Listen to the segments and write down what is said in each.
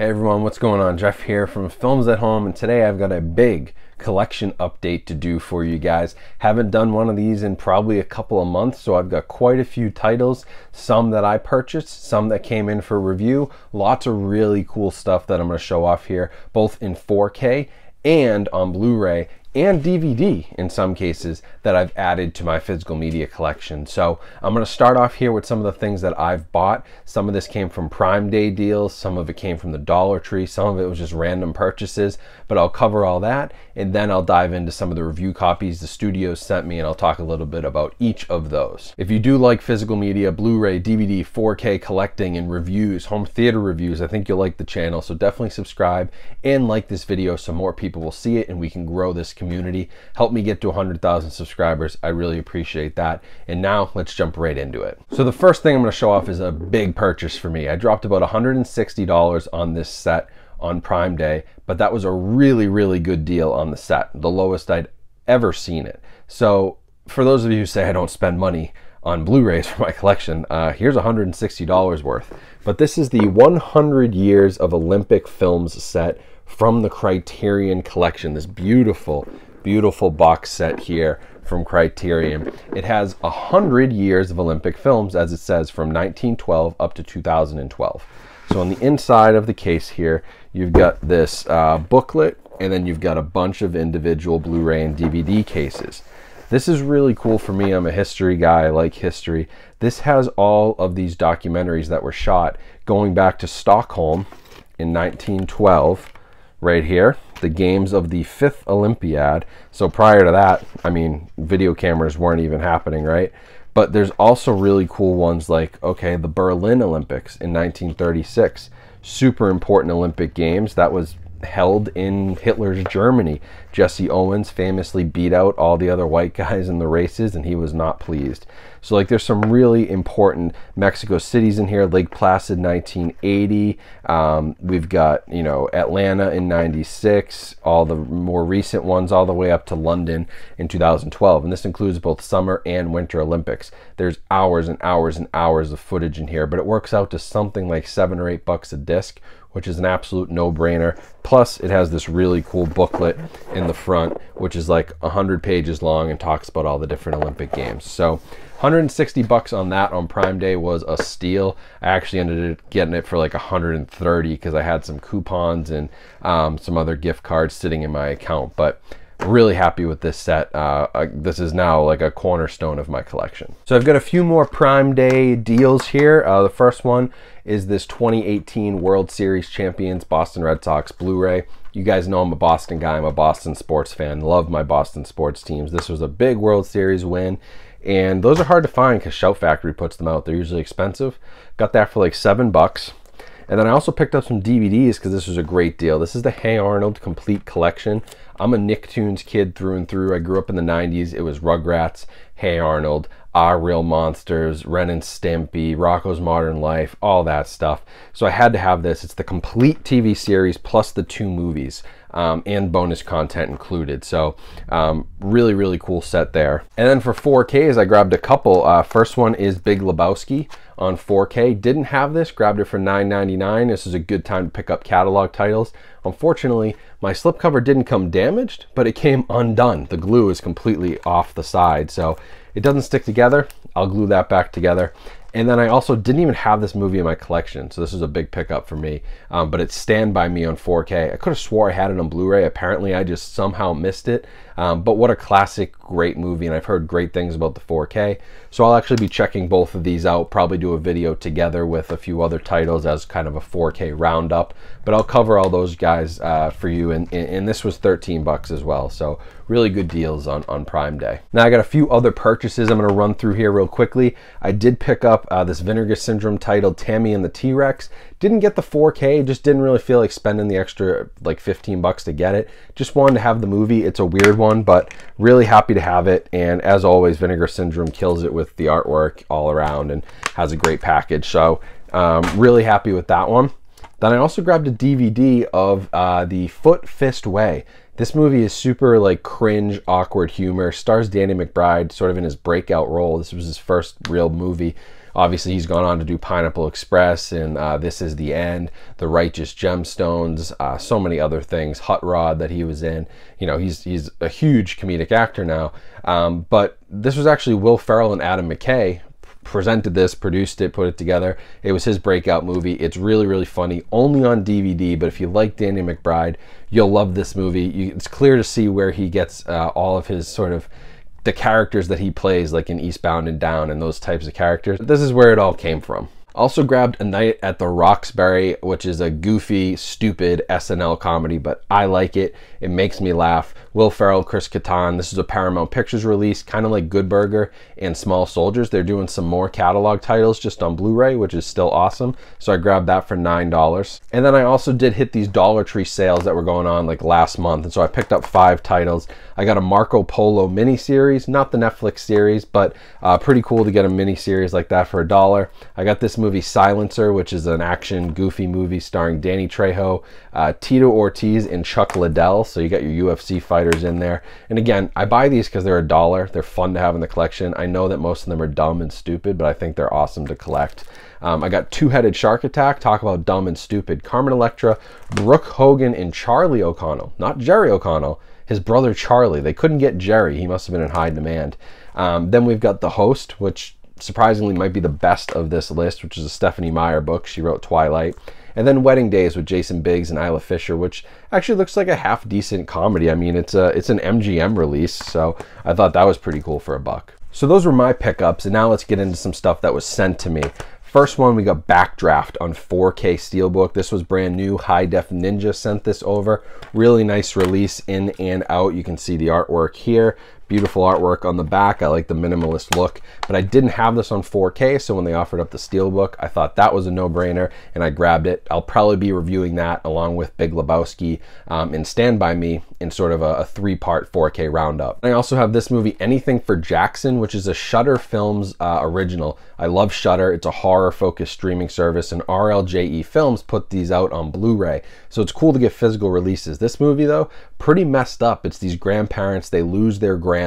Hey everyone, what's going on? Jeff here from Films at Home, and today I've got a big collection update to do for you guys. Haven't done one of these in probably a couple of months, so I've got quite a few titles, some that I purchased, some that came in for review, lots of really cool stuff that I'm going to show off here, both in 4K and on Blu-ray and DVD in some cases that I've added to my physical media collection. So I'm going to start off here with some of the things that I've bought. Some of this came from Prime Day deals, some of it came from the Dollar Tree, some of it was just random purchases, but I'll cover all that and then I'll dive into some of the review copies the studios sent me and I'll talk a little bit about each of those. If you do like physical media, Blu-ray, DVD, 4K collecting and reviews, home theater reviews, I think you'll like the channel, so definitely subscribe and like this video so more people will see it and we can grow this community. Help me get to 100,000 subscribers. I really appreciate that. And now let's jump right into it. So the first thing I'm going to show off is a big purchase for me. I dropped about $160 on this set on Prime Day, but that was a really, really good deal on the set. The lowest I'd ever seen it. So for those of you who say I don't spend money on Blu-rays for my collection, here's $160 worth. But this is the 100 Years of Olympic Films set from the Criterion Collection, this beautiful, beautiful box set here from Criterion. It has 100 years of Olympic films, as it says, from 1912 up to 2012. So on the inside of the case here, you've got this booklet, and then you've got a bunch of individual Blu-ray and DVD cases. This is really cool for me. I'm a history guy, I like history. This has all of these documentaries that were shot going back to Stockholm in 1912, right here, the games of the 5th Olympiad. So prior to that, I mean, video cameras weren't even happening, right? But there's also really cool ones like, okay, the Berlin Olympics in 1936, super important Olympic Games that was held in Hitler's Germany. Jesse Owens famously beat out all the other white guys in the races and he was not pleased. So like there's some really important Mexico cities in here, Lake Placid 1980, we've got, you know, Atlanta in 96, all the more recent ones all the way up to London in 2012, and this includes both summer and winter Olympics. There's hours and hours and hours of footage in here, but it works out to something like $7 or $8 a disc, which is an absolute no-brainer. Plus, it has this really cool booklet in the front, which is like 100 pages long and talks about all the different Olympic Games. So $160 on that on Prime Day was a steal. I actually ended up getting it for like 130 because I had some coupons and some other gift cards sitting in my account. But really happy with this set. This is now like a cornerstone of my collection. So I've got a few more Prime Day deals here. The first one is this 2018 World Series Champions Boston Red Sox Blu-ray. You guys know I'm a Boston guy. I'm a Boston sports fan. Love my Boston sports teams. This was a big World Series win. And those are hard to find because Shout Factory puts them out. They're usually expensive. Got that for like $7. And then I also picked up some DVDs because this was a great deal. This is the Hey Arnold Complete Collection. I'm a Nicktoons kid through and through. I grew up in the 90s. It was Rugrats, Hey Arnold, Our Real Monsters, Ren and Stimpy, Rocko's Modern Life, all that stuff. So I had to have this. It's the complete TV series plus the 2 movies and bonus content included. So really, really cool set there. And then for 4Ks, I grabbed a couple. First one is Big Lebowski on 4K. Didn't have this, grabbed it for $9.99. This is a good time to pick up catalog titles. Unfortunately, my slipcover didn't come damaged, but it came undone. The glue is completely off the side, so it doesn't stick together. I'll glue that back together. And then I also didn't even have this movie in my collection, so this is a big pickup for me. But it's Stand By Me on 4K. I could have swore I had it on Blu-ray. Apparently, I just somehow missed it. But what a classic, great movie, and I've heard great things about the 4K. So I'll actually be checking both of these out, probably do a video together with a few other titles as kind of a 4K roundup. But I'll cover all those guys for you, and this was $13 as well. So really good deals on Prime Day. Now I got a few other purchases I'm going to run through here real quickly. I did pick up this Vinegar Syndrome titled Tammy and the T-Rex. Didn't get the 4K, just didn't really feel like spending the extra like $15 to get it. Just wanted to have the movie. It's a weird one, but really happy to have it. And as always, Vinegar Syndrome kills it with the artwork all around and has a great package. So really happy with that one. Then I also grabbed a DVD of The Foot Fist Way. This movie is super like cringe, awkward humor. Stars Danny McBride sort of in his breakout role. This was his first real movie. Obviously, he's gone on to do Pineapple Express and This Is The End, The Righteous Gemstones, so many other things, Hot Rod that he was in. You know, he's a huge comedic actor now. But this was actually Will Ferrell and Adam McKay presented this, produced it, put it together. It was his breakout movie. It's really, really funny, only on DVD, but if you like Danny McBride, you'll love this movie. It's clear to see where he gets all of his sort of the characters that he plays, like in Eastbound and Down and those types of characters. This is where it all came from. Also grabbed A Night at the Roxbury, which is a goofy, stupid SNL comedy, but I like it. It makes me laugh. Will Ferrell, Chris Kattan. This is a Paramount Pictures release, kind of like Good Burger and Small Soldiers. They're doing some more catalog titles just on Blu-ray, which is still awesome. So I grabbed that for $9. And then I also did hit these Dollar Tree sales that were going on like last month. And so I picked up 5 titles. I got a Marco Polo miniseries, not the Netflix series, but pretty cool to get a miniseries like that for $1. I got this movie Silencer, which is an action goofy movie starring Danny Trejo, Tito Ortiz, and Chuck Liddell. So you got your UFC fighters in there. And again, I buy these because they're $1. They're fun to have in the collection. I know that most of them are dumb and stupid, but I think they're awesome to collect. I got Two-Headed Shark Attack. Talk about dumb and stupid. Carmen Electra, Brooke Hogan, and Charlie O'Connell. Not Jerry O'Connell, his brother Charlie. They couldn't get Jerry. He must have been in high demand. Then we've got The Host, which surprisingly might be the best of this list, which is a Stephenie Meyer book. She wrote Twilight. And then Wedding Days with Jason Biggs and Isla Fisher, which actually looks like a half decent comedy. I mean, it's an MGM release, so I thought that was pretty cool for $1. So those were my pickups, and now let's get into some stuff that was sent to me. First one, we got Backdraft on 4K Steelbook. This was brand new. High Def Ninja sent this over. Really nice release in and out. You can see the artwork here. Beautiful artwork on the back. I like the minimalist look, but I didn't have this on 4K, so when they offered up the Steelbook, I thought that was a no-brainer, and I grabbed it. I'll probably be reviewing that along with Big Lebowski and Stand By Me in sort of a 3-part 4K roundup. I also have this movie, Anything for Jackson, which is a Shudder Films original. I love Shudder. It's a horror-focused streaming service, and RLJE Films put these out on Blu-ray, so it's cool to get physical releases. This movie, though, pretty messed up. It's these grandparents. They lose their grandson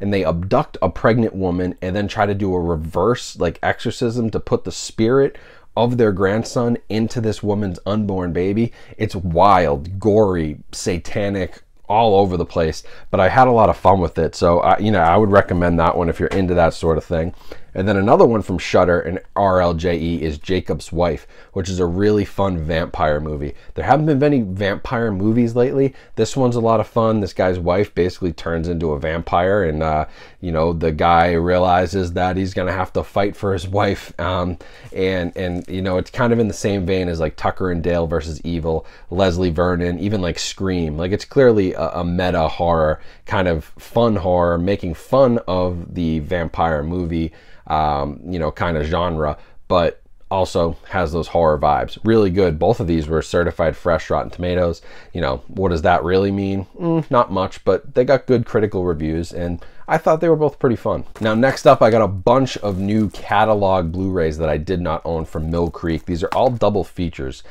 and they abduct a pregnant woman and then try to do a reverse like exorcism to put the spirit of their grandson into this woman's unborn baby. It's wild, gory, satanic, all over the place, but I had a lot of fun with it. So you know, I would recommend that one if you're into that sort of thing. And then another one from Shudder and RLJE is Jacob's Wife, which is a really fun vampire movie. There haven't been many vampire movies lately. This one's a lot of fun. This guy's wife basically turns into a vampire, and you know, the guy realizes that he's gonna have to fight for his wife. And you know, it's kind of in the same vein as like Tucker and Dale versus Evil, Leslie Vernon, even like Scream. Like it's clearly a meta horror, kind of fun horror, making fun of the vampire movie, you know, kind of genre, but also has those horror vibes. Really good. Both of these were certified fresh Rotten Tomatoes. You know, what does that really mean? Not much, but they got good critical reviews, and I thought they were both pretty fun. Now, next up, I got a bunch of new catalog Blu-rays that I did not own from Mill Creek. These are all double features.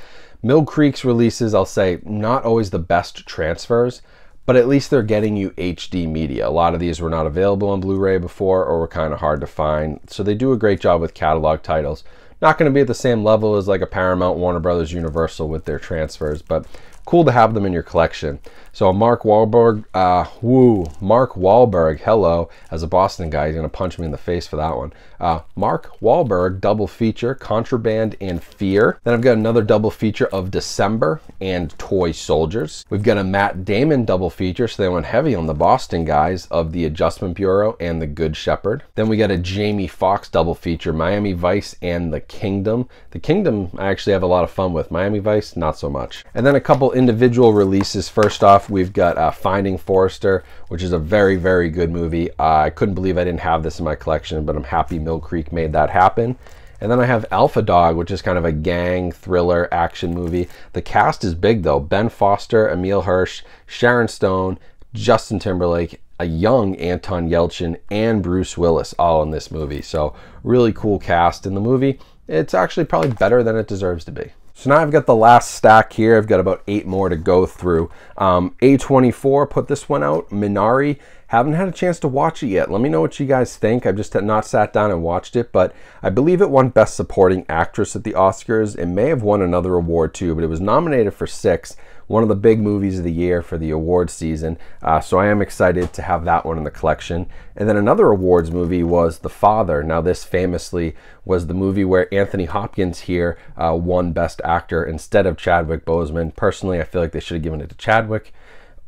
Mill Creek's releases, I'll say, not always the best transfers, but at least they're getting you HD media. A lot of these were not available on Blu-ray before or were kind of hard to find. So they do a great job with catalog titles. Not going to be at the same level as like a Paramount, Warner Brothers, Universal with their transfers, but cool to have them in your collection. So Mark Wahlberg, hello, as a Boston guy, he's going to punch me in the face for that one. Mark Wahlberg, double feature, Contraband and Fear. Then I've got another double feature of December and Toy Soldiers. We've got a Matt Damon double feature, so they went heavy on the Boston guys, of The Adjustment Bureau and The Good Shepherd. Then we got a Jamie Foxx double feature, Miami Vice and The Kingdom. The Kingdom I actually have a lot of fun with. Miami Vice, not so much. And then a couple individual releases. First off, we've got Finding Forrester, which is a very, very good movie. I couldn't believe I didn't have this in my collection, but I'm happy Mill Creek made that happen. And then I have Alpha Dog, which is kind of a gang thriller action movie. The cast is big though. Ben Foster, Emile Hirsch, Sharon Stone, Justin Timberlake, a young Anton Yelchin, and Bruce Willis all in this movie. So really cool cast in the movie. It's actually probably better than it deserves to be. So now I've got the last stack here. I've got about 8 more to go through. A24 put this one out. Minari. Haven't had a chance to watch it yet. Let me know what you guys think. I've just not sat down and watched it, but I believe it won Best Supporting Actress at the Oscars. It may have won another award too, but it was nominated for 6. One of the big movies of the year for the award season. So I am excited to have that one in the collection. And then another awards movie was The Father. Now this famously was the movie where Anthony Hopkins here won Best Actor instead of Chadwick Boseman. Personally, I feel like they should have given it to Chadwick.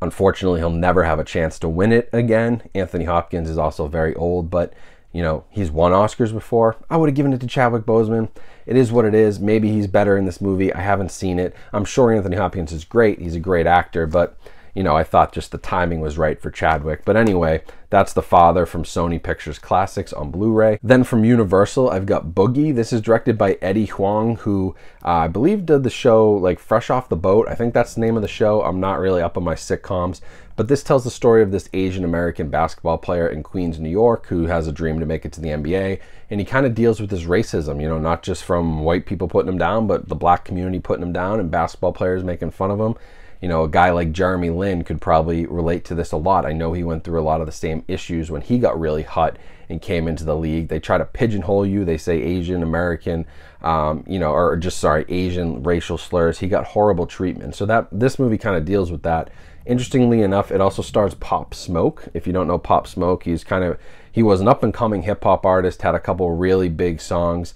Unfortunately, he'll never have a chance to win it again. Anthony Hopkins is also very old, but you know, he's won Oscars before. I would have given it to Chadwick Boseman. It is what it is. Maybe he's better in this movie. I haven't seen it. I'm sure Anthony Hopkins is great. He's a great actor, but you know, I thought just the timing was right for Chadwick. But anyway, that's The Father from Sony Pictures Classics on Blu-ray. Then from Universal, I've got Boogie. This is directed by Eddie Huang, who I believe did the show like Fresh Off the Boat. I think that's the name of the show. I'm not really up on my sitcoms. But this tells the story of this Asian American basketball player in Queens, New York, who has a dream to make it to the NBA. And he kind of deals with his racism, you know, not just from white people putting him down, but the black community putting him down and basketball players making fun of him. You know, a guy like Jeremy Lin could probably relate to this a lot. I know he went through a lot of the same issues when he got really hot and came into the league. They try to pigeonhole you. They say Asian American, you know, or just, sorry, Asian racial slurs. He got horrible treatment. So that this movie kind of deals with that. Interestingly enough, it also stars Pop Smoke. If you don't know Pop Smoke, he was an up-and-coming hip-hop artist, had a couple really big songs,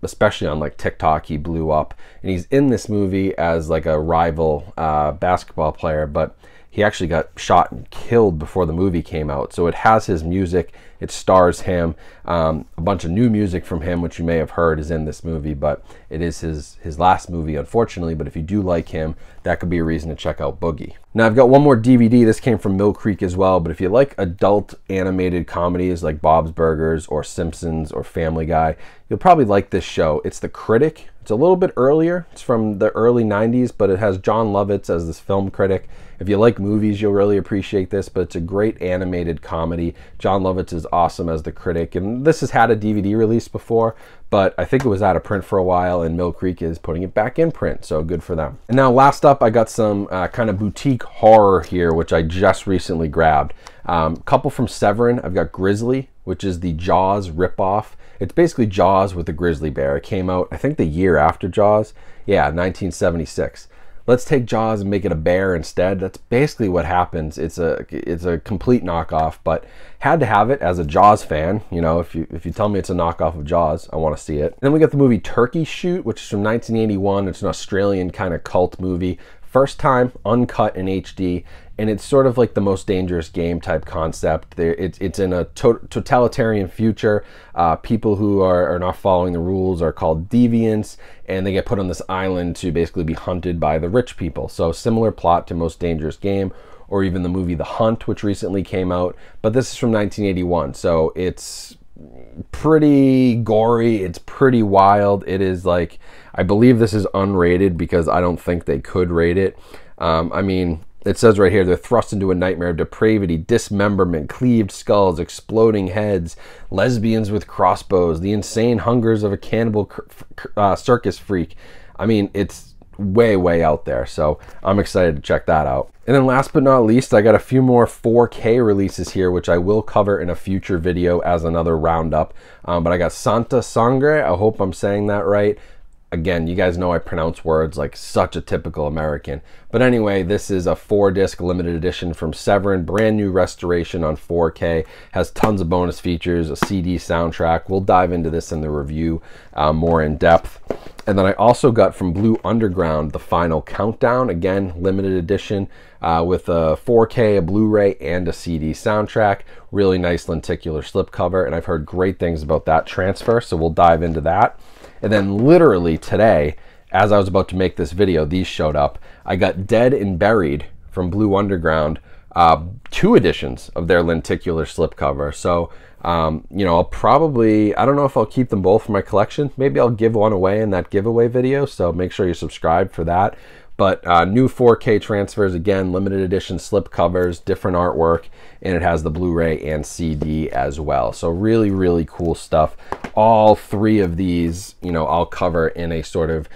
especially on like TikTok, he blew up. And he's in this movie as like a rival basketball player, but he actually got shot and killed before the movie came out. So it has his music, it stars him. A bunch of new music from him, which you may have heard, is in this movie, but it is his last movie, unfortunately. But if you do like him, that could be a reason to check out Boogie. Now I've got one more DVD. This came from Mill Creek as well, but if you like adult animated comedies like Bob's Burgers or Simpsons or Family Guy, you'll probably like this show. It's The Critic. It's a little bit earlier. It's from the early 90s, but it has John Lovitz as this film critic. If you like movies, you'll really appreciate this, but it's a great animated comedy. John Lovitz is awesome as the critic, and this has had a DVD release before, but I think it was out of print for a while, and Mill Creek is putting it back in print, so good for them. And now last up, I got some kind of boutique horror here, which I just recently grabbed. Couple from Severin. I've got Grizzly, which is the Jaws ripoff. It's basically Jaws with the grizzly bear. It came out, I think, the year after Jaws. Yeah, 1976. Let's take Jaws and make it a bear instead. That's basically what happens. It's a complete knockoff, but had to have it as a Jaws fan. You know, if you tell me it's a knockoff of Jaws, I want to see it. And then we got the movie Turkey Shoot, which is from 1981. It's an Australian kind of cult movie. First time, uncut in HD, and it's sort of like the Most Dangerous Game type concept. It's in a totalitarian future. People who are not following the rules are called deviants, and they get put on this island to basically be hunted by the rich people. So similar plot to Most Dangerous Game, or even the movie The Hunt, which recently came out, but this is from 1981, so it's pretty gory, it's pretty wild. It is like, I believe this is unrated because I don't think they could rate it. I mean, it says right here, they're thrust into a nightmare of depravity, dismemberment, cleaved skulls, exploding heads, lesbians with crossbows, the insane hungers of a cannibal circus freak. I mean, it's way, way out there. So I'm excited to check that out. And then last but not least, I got a few more 4K releases here, which I will cover in a future video as another roundup. But I got Santa Sangre. I hope I'm saying that right. Again, you guys know I pronounce words like such a typical American. But anyway, this is a 4-disc limited edition from Severin, brand new restoration on 4K, has tons of bonus features, a CD soundtrack. We'll dive into this in the review more in depth. And then I also got from Blue Underground, The Final Countdown, again, limited edition with a 4K, a Blu-ray, and a CD soundtrack. Really nice lenticular slipcover, and I've heard great things about that transfer, so we'll dive into that. And then literally today, as I was about to make this video, these showed up. I got Dead and Buried from Blue Underground, 2 editions of their lenticular slipcover. So, you know, I'll probably, I don't know if I'll keep them both for my collection. Maybe I'll give one away in that giveaway video. So make sure you subscribe for that. But new 4K transfers, again, limited edition slip covers, different artwork, and it has the Blu-ray and CD as well. So really, really cool stuff. all three of these, you know, I'll cover in a sort of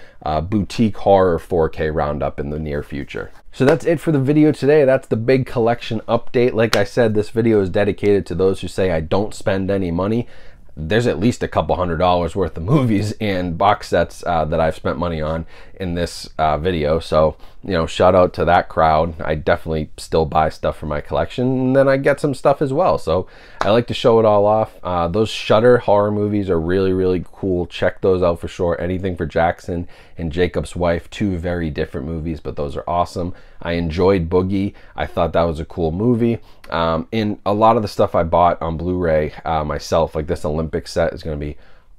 boutique horror 4K roundup in the near future. So that's it for the video today. That's the big collection update. Like I said, this video is dedicated to those who say I don't spend any money. There's at least a couple $100 worth of movies and box sets that I've spent money on in this video. So, you know, shout out to that crowd. I definitely still buy stuff for my collection, and then I get some stuff as well. So I like to show it all off. Those Shudder horror movies are really, really cool. Check those out for sure. Anything for Jackson and Jacob's Wife, two very different movies, but those are awesome. I enjoyed Boogie. I thought that was a cool movie. And a lot of the stuff I bought on Blu-ray myself, like this Olympic set, is going to be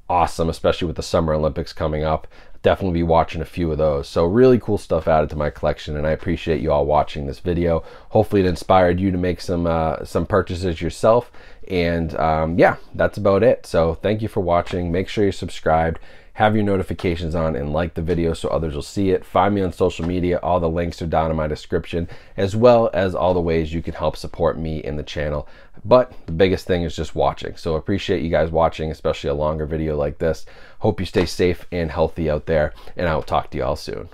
awesome, especially with the Summer Olympics coming up. Definitely be watching a few of those. So really cool stuff added to my collection, and I appreciate you all watching this video. Hopefully it inspired you to make some purchases yourself. And yeah, that's about it. So thank you for watching. Make sure you're subscribed. Have your notifications on and like the video so others will see it. Find me on social media. All the links are down in my description, as well as all the ways you can help support me and the channel. But the biggest thing is just watching. So appreciate you guys watching, especially a longer video like this. Hope you stay safe and healthy out there, and I will talk to you all soon.